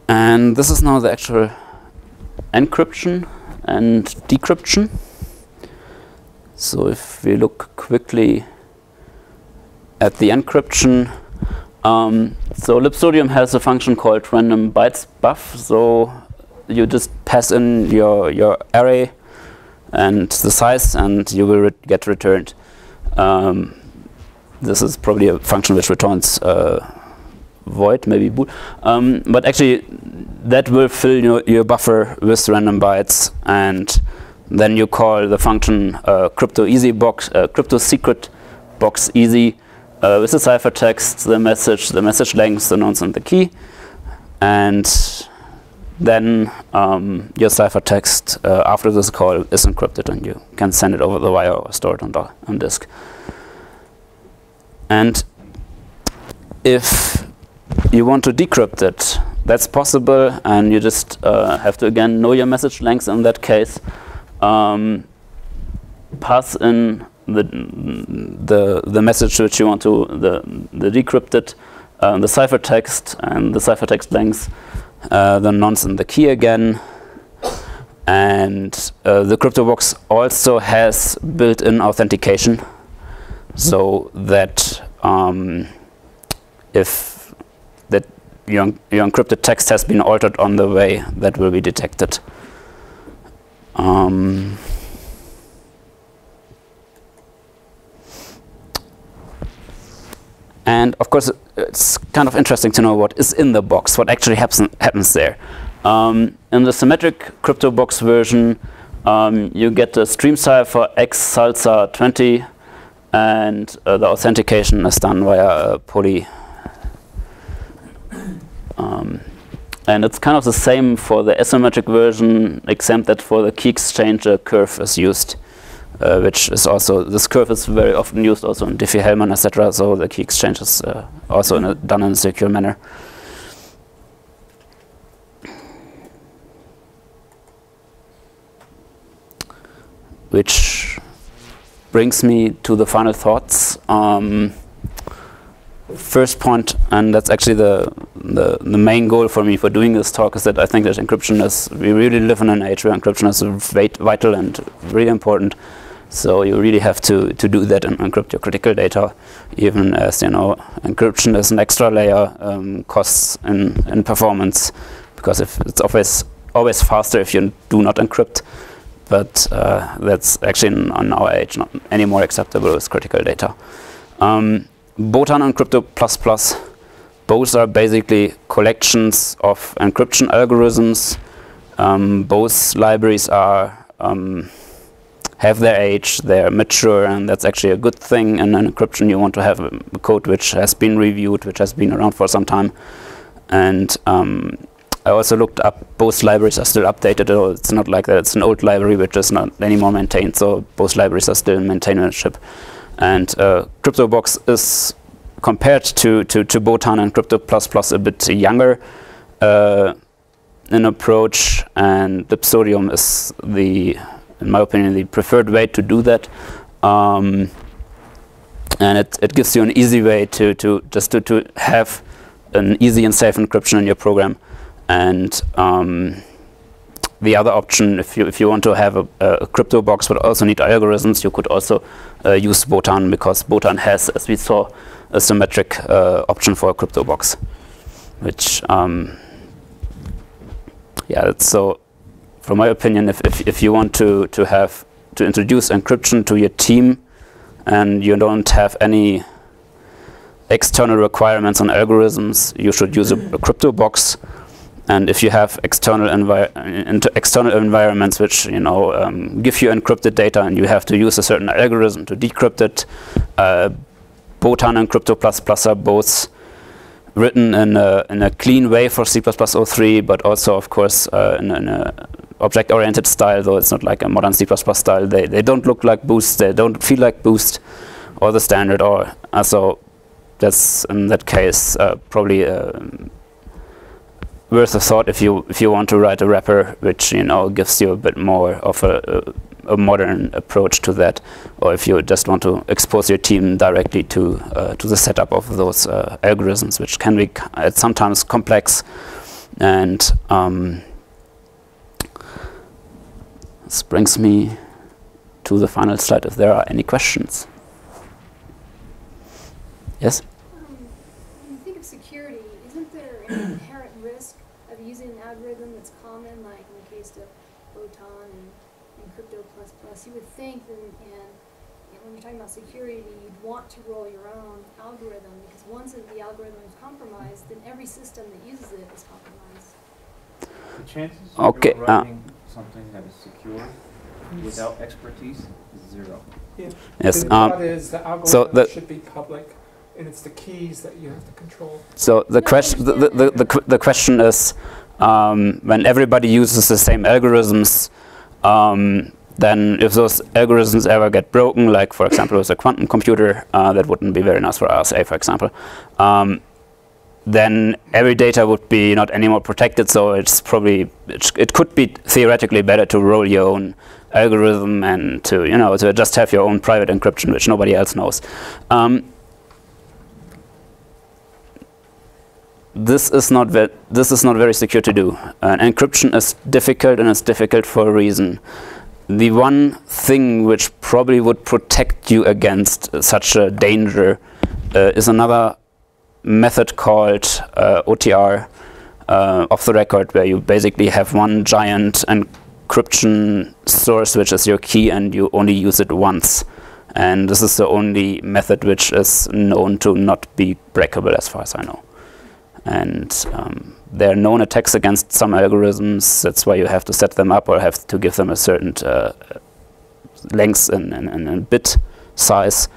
And this is now the actual encryption and decryption. So if we look quickly at the encryption, so libsodium has a function called random bytes buff. So you just pass in your array and the size, and you will get returned. This is probably a function which returns void, maybe bool. But actually, that will fill your buffer with random bytes, and then you call the function crypto secret box easy with the ciphertext, the message length, the nonce, and the key, and then your ciphertext after this call is encrypted, and you can send it over the wire or store it on disk. And if you want to decrypt it, that's possible, and you just have to again know your message length in that case. Pass in the message which you want to the decrypted, the ciphertext and the ciphertext length, the nonce and the key again, and the crypto box also has built-in authentication, so that if that your encrypted text has been altered on the way, that will be detected. And of course, it's kind of interesting to know what is in the box, what actually happens there. In the symmetric crypto box version, you get the stream cipher XSalsa20, and the authentication is done via a poly. And it's kind of the same for the asymmetric version, except that for the key exchange, a curve is used, which is also, this curve is very often used also in Diffie-Hellman, etc. So the key exchange is also done in a secure manner. Which brings me to the final thoughts. First point, and that's actually the main goal for me for doing this talk, is that I think that encryption is, we really live in an age where encryption is vital and really important. So you really have to do that and encrypt your critical data, even as, you know, encryption is an extra layer, costs in performance, because if it's always faster if you do not encrypt. But that's actually, on our age, not any more acceptable as critical data. Botan and Crypto++, both are basically collections of encryption algorithms. Both libraries are have their age, they're mature, and that's actually a good thing. In encryption, you want to have a code which has been reviewed, which has been around for some time, and I also looked up, both libraries are still updated. It's not like that it's an old library which is not anymore maintained, so both libraries are still in maintainership. And CryptoBox is, compared to Botan and Crypto++, a bit younger in approach, and Libsodium is, the, in my opinion, the preferred way to do that. And it gives you an easy way to have an easy and safe encryption in your program. And the other option, if you want to have a crypto box but also need algorithms, you could also use Botan, because Botan has, as we saw, a symmetric option for a crypto box, which yeah. So from my opinion, if you want to introduce encryption to your team and you don't have any external requirements on algorithms, you should use a crypto box. And if you have external environments which, you know, give you encrypted data and you have to use a certain algorithm to decrypt it, Botan and Crypto++ are both written in a clean way for C++03, but also, of course, in a object-oriented style, though it's not like a modern C++ style. They don't look like Boost, they don't feel like Boost or the standard, or so that's, in that case, probably worth a thought if you want to write a wrapper which, you know, gives you a bit more of a modern approach to that, or if you just want to expose your team directly to the setup of those algorithms, which can be sometimes complex. And this brings me to the final slide. If there are any questions, yes. When you think of security, isn't there any using an algorithm that's common, like in the case of Botan and Crypto++, you would think, and when you're talking about security, you'd want to roll your own algorithm, because once the algorithm is compromised, then every system that uses it is compromised. The chances of you writing something that is secure without expertise is zero. Yeah. Yes. The algorithm should be public, and it's the keys that you have to control. So the question is, when everybody uses the same algorithms, then if those algorithms ever get broken, like for example with a quantum computer, that wouldn't be very nice for RSA, for example, then every data would be not anymore protected. So it's probably, it could be theoretically better to roll your own algorithm and to, you know, to just have your own private encryption which nobody else knows. This is not very secure to do. Encryption is difficult, and it's difficult for a reason. The one thing which probably would protect you against such a danger is another method called OTR, off the record, where you basically have one giant encryption source, which is your key, and you only use it once. And this is the only method which is known to not be breakable as far as I know. And there are known attacks against some algorithms. That's why you have to set them up or have to give them a certain length and bit size.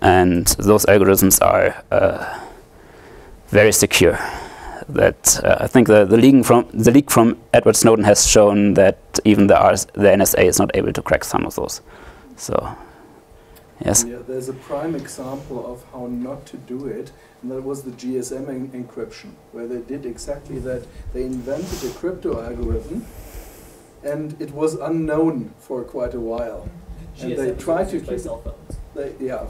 And those algorithms are very secure. That I think the leak from Edward Snowden has shown that even the NSA is not able to crack some of those. So, yes. Yeah, there's a prime example of how not to do it, and that was the GSM encryption, where they did exactly that. They invented a crypto algorithm, and it was unknown for quite a while. And they tried to keep cell phones.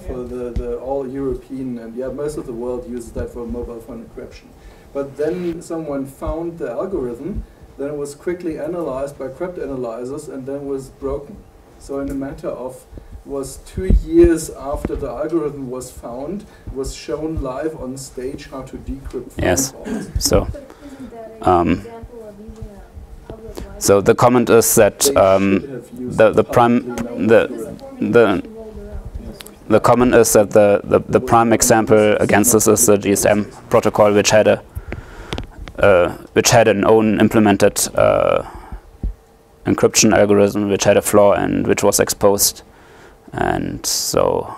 For the all European and most of the world uses that for mobile phone encryption. But then someone found the algorithm, then it was quickly analyzed by crypt analyzers, and then was broken. So in a matter of, was 2 years after the algorithm was found, was shown live on stage how to decrypt. Yes. So, so the comment is that the prime example against this is the GSM protocol, which had a an own implemented encryption algorithm, which had a flaw and which was exposed. And so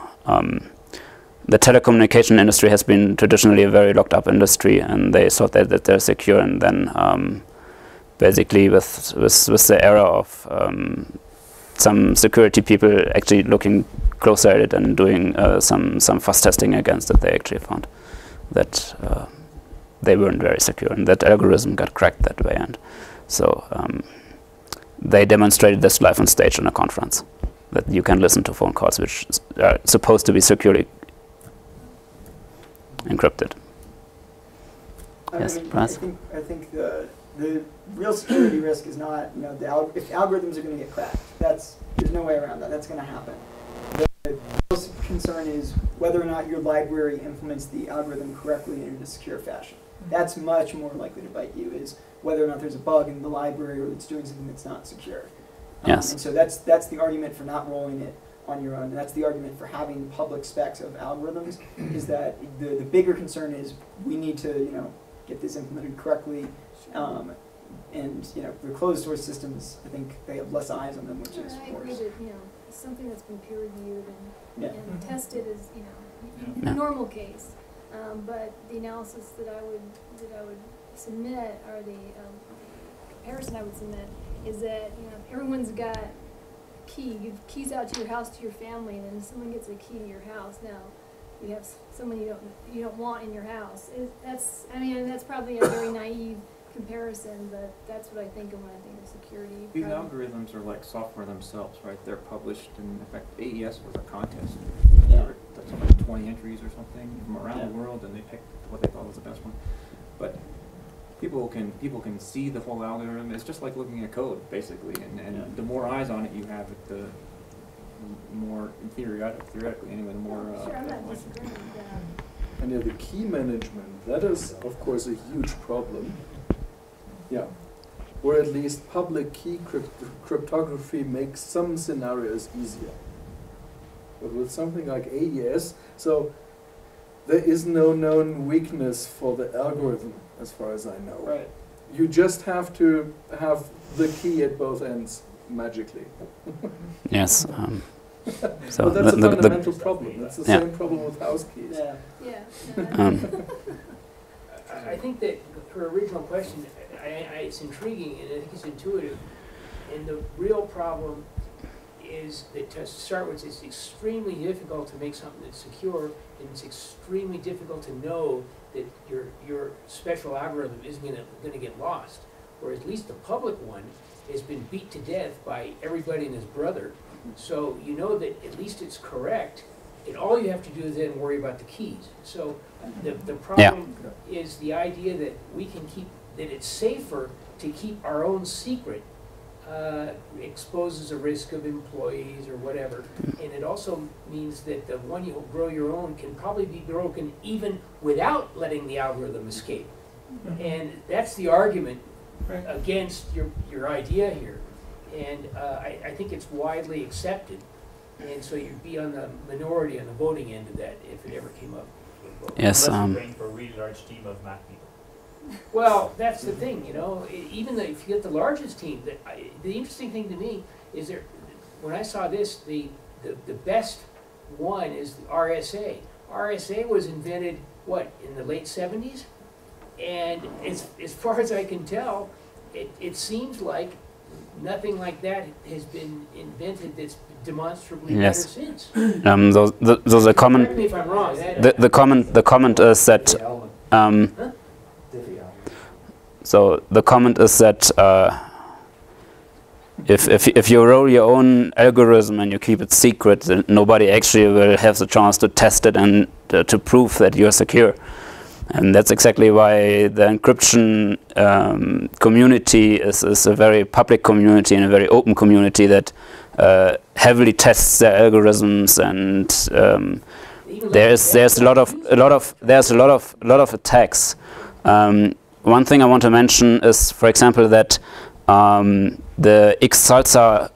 the telecommunication industry has been traditionally a very locked up industry, and they thought that they're secure. And then basically with the era of some security people actually looking closer at it and doing some fuzz testing against it, they actually found that they weren't very secure, and that algorithm got cracked that way. And so they demonstrated this live on stage in a conference, that you can listen to phone calls which are supposed to be securely encrypted. Yes, Bryce? I think the real security risk is not, you know, if algorithms are going to get cracked, there's no way around that. That's going to happen. The real concern is whether or not your library implements the algorithm correctly in a secure fashion. That's much more likely to bite you, is whether or not there's a bug in the library or it's doing something that's not secure. Yes. And so that's the argument for not rolling it on your own. And that's the argument for having public specs of algorithms, is that the bigger concern is we need to, you know, get this implemented correctly. And, you know, the closed source systems, I think they have less eyes on them, which is worse. That, you know, something that's been peer reviewed and, yeah, and tested is, you know, the normal case. But the analysis that I would submit, or the comparison I would submit, is that, you know, everyone's got a key. You give keys out to your house, to your family, and then someone gets a key to your house. Now you have someone you don't want in your house. That's probably a very naive comparison, but that's what I think of when I think of security. These algorithms are like software themselves, right? They're published, and in fact, AES was a contest. Yeah. There were like 20 entries or something from around the world, and they picked what they thought was the best one. But people can see the whole algorithm. It's just like looking at code, basically. And the more eyes on it you have, the more theoretically anyway, the more. Sure, I'm not disagreeing with that. And the key management, that is of course a huge problem. Yeah, or at least public key cryptography makes some scenarios easier. But with something like AES, so there is no known weakness for the algorithm, as far as I know. Right. You just have to have the key at both ends magically. Yes. So but that's a fundamental problem. That's the same problem with house keys. Yeah. I think that her original question, it's intriguing, and I think it's intuitive. And the real problem is that, to start with, it's extremely difficult to make something that's secure, and it's extremely difficult to know that your special algorithm isn't going to get lost, or at least the public one has been beat to death by everybody and his brother. So you know that at least it's correct, and all you have to do is then worry about the keys. So the problem is the idea that we can keep, that it's safer to keep our own secret, exposes a risk of employees or whatever, and it also means that the one you grow your own can probably be broken even without letting the algorithm escape. And that's the argument against your idea here, and I think it's widely accepted And so you'd be on the minority on the voting end of that if it ever came up. Yes. For a really large team of Mac people. Well, that's the thing, you know. Even the, if you get the largest team, the interesting thing to me is there. When I saw this, the best one is the RSA. RSA was invented what, in the late 70s, and as far as I can tell, it seems like nothing like that has been invented that's demonstrably better since. So the comment. Correct me if I'm wrong. The comment is that. So the comment is that if you roll your own algorithm and you keep it secret, then nobody actually will have the chance to test it and to prove that you're secure. And that's exactly why the encryption community is a very public community and a very open community that heavily tests their algorithms, and there's a lot of attacks. One thing I want to mention is, for example, that the XSalsa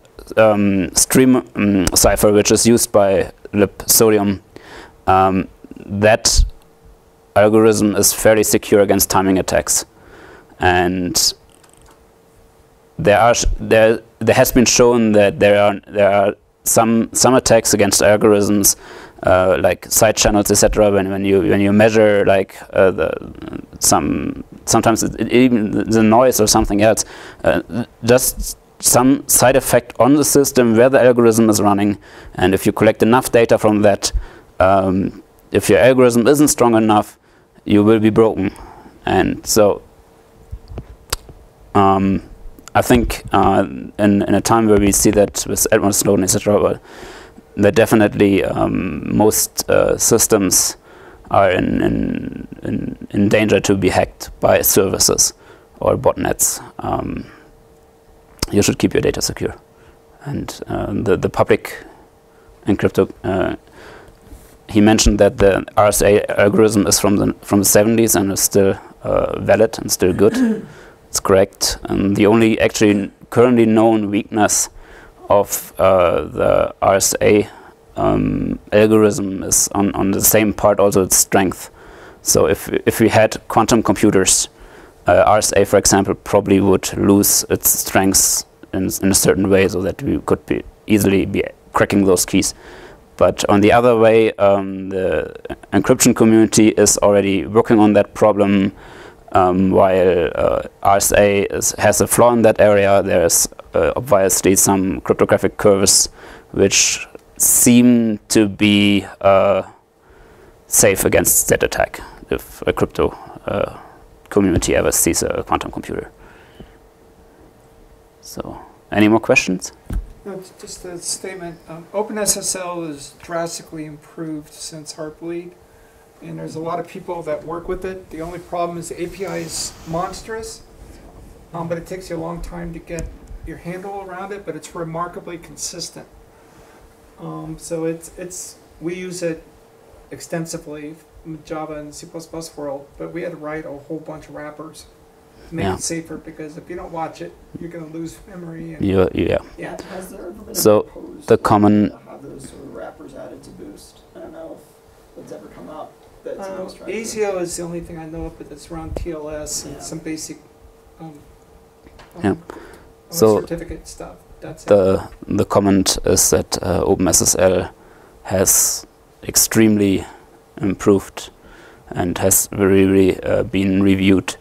stream cipher, which is used by libsodium, that algorithm is fairly secure against timing attacks, and there has been shown that there are some attacks against algorithms like side channels, etc. When you measure like sometimes even the noise or something else, just some side effect on the system where the algorithm is running, and if you collect enough data from that, if your algorithm isn't strong enough, you will be broken. And so I think in a time where we see that with Edward Snowden, etc., well, that definitely most systems are in danger to be hacked by services or botnets. You should keep your data secure, and the public encrypted. He mentioned that the RSA algorithm is from the 70s and is still valid and still good. It's correct. And the only actually currently known weakness of the RSA algorithm is on the same part also its strength. So if we had quantum computers, RSA, for example, probably would lose its strengths in a certain way, so that we could easily be cracking those keys. But on the other way, the encryption community is already working on that problem, while RSA has a flaw in that area. There's obviously some cryptographic curves which seem to be safe against that attack, if a crypto community ever sees a quantum computer. So, any more questions? No, just a statement. OpenSSL is drastically improved since Heartbleed, and there's a lot of people that work with it. The only problem is the API is monstrous, but it takes you a long time to get your handle around it. But it's remarkably consistent. So we use it extensively in Java and C++ world, but we had to write a whole bunch of wrappers. Make it safer, because if you don't watch it, you're going to lose memory. And yeah. Has there ever been how those sort of wrappers added to Boost? I don't know if it's ever come up. ASIO is the only thing I know of, but it's around TLS and some basic certificate stuff. That's the comment is that OpenSSL has extremely improved and has really been reviewed.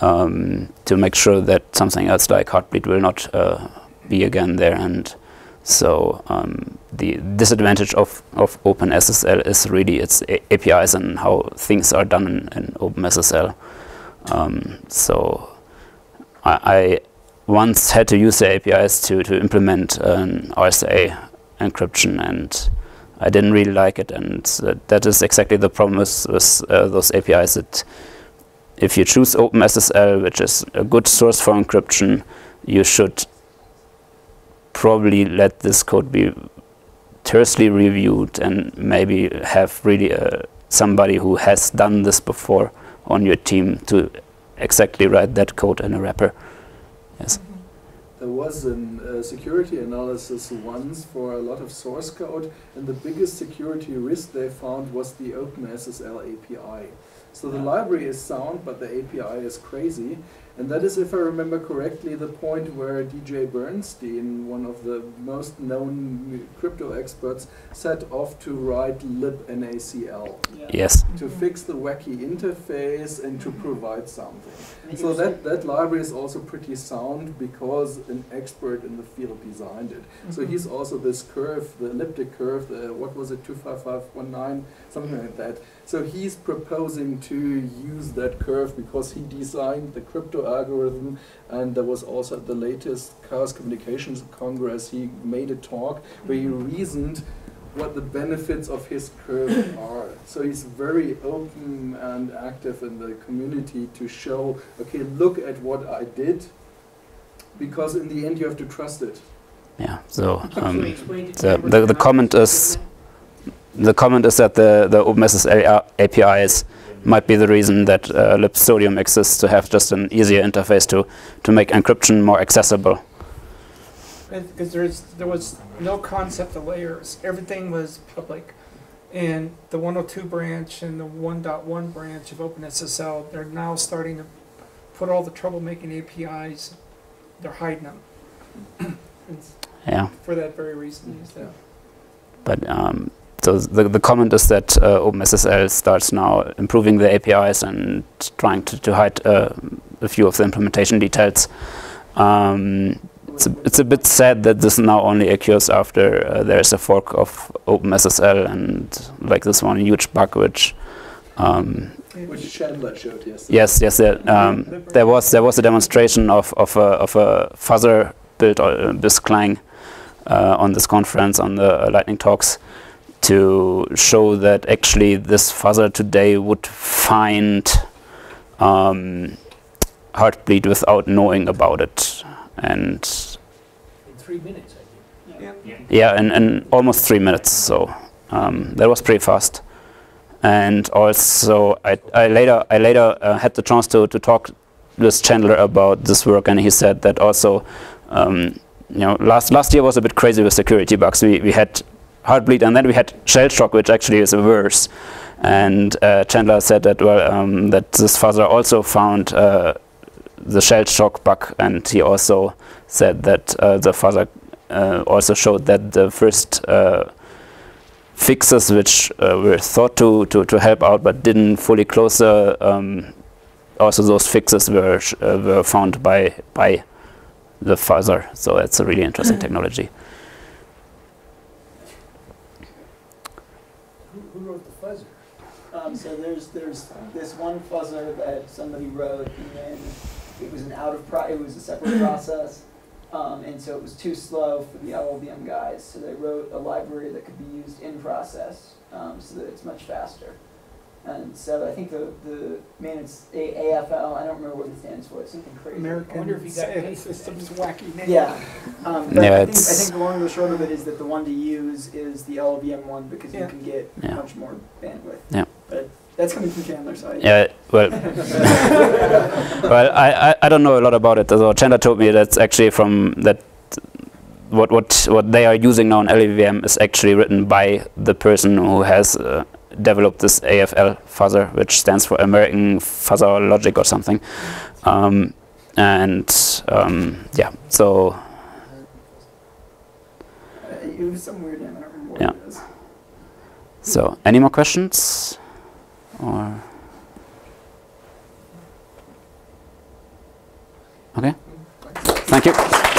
To make sure that something else like Heartbleed will not be again there. And so the disadvantage of OpenSSL is really its APIs and how things are done in OpenSSL. So I once had to use the APIs to implement an RSA encryption, and I didn't really like it. And that is exactly the problem with those APIs. If you choose OpenSSL, which is a good source for encryption, you should probably let this code be tersely reviewed and maybe have really somebody who has done this before on your team to exactly write that code in a wrapper. Yes. There was a security analysis once for a lot of source code, and the biggest security risk they found was the OpenSSL API. So the library is sound, but the API is crazy. And that is, if I remember correctly, the point where DJ Bernstein, one of the most known crypto experts, set off to write libNACL. Yeah. Yes. To fix the wacky interface and to provide something. And so that library is also pretty sound because an expert in the field designed it. Mm-hmm. So he's also this curve, the elliptic curve, the, what was it, 25519, something like that. So he's proposing to use that curve because he designed the crypto algorithm, and there was also at the latest Chaos Communications Congress, he made a talk where he reasoned what the benefits of his curve are. So he's very open and active in the community to show, okay, look at what I did, because in the end you have to trust it. Yeah, so the comment is... The comment is that the OpenSSL APIs might be the reason that libsodium exists, to have just an easier interface to make encryption more accessible. Because there was no concept of layers. Everything was public. And the 102 branch and the 1.1 branch of OpenSSL, they're now starting to put all the troublemaking APIs, they're hiding them. Yeah. For that very reason. So. But... So the comment is that OpenSSL starts now improving the APIs and trying to hide a few of the implementation details. It's a bit sad that this now only occurs after there's a fork of OpenSSL and like this one huge bug which Chandler showed yesterday. Yes, yes. There was a demonstration of a fuzzer built with Clang on this conference, on the Lightning talks, to show that actually this fuzzer today would find Heartbleed without knowing about it. And in 3 minutes, I think. Yeah, in almost 3 minutes. So that was pretty fast. And also, I later had the chance to talk with Chandler about this work, and he said that also, you know, last year was a bit crazy with security bugs. We had Heartbleed, and then we had Shellshock, which actually is worse. And Chandler said that, well, that this fuzzer also found the Shellshock bug, and he also said that the fuzzer also showed that the first fixes, which were thought to help out but didn't fully close, also those fixes were found by the fuzzer. So that's a really interesting technology. So there's this one fuzzer that somebody wrote, and then it was a separate process, and so it was too slow for the LLVM guys. So they wrote a library that could be used in process, so that it's much faster. And so I think the AFL, I don't remember what it stands for. It's something crazy. American, I wonder if you got any systems wacky name. Yeah. But yeah, I think the long and the short of it is that the one to use is the LLVM one, because you can get much more bandwidth. Yeah. But that's coming from Chandler's side. Yeah, well, well, I don't know a lot about it. So Chandler told me that's actually from that what they are using now in LLVM is actually written by the person who has developed this AFL fuzzer, which stands for American Fuzzer Logic or something. Yeah, so it was some weird name, I don't remember what it is. So any more questions? Or okay. Thank you.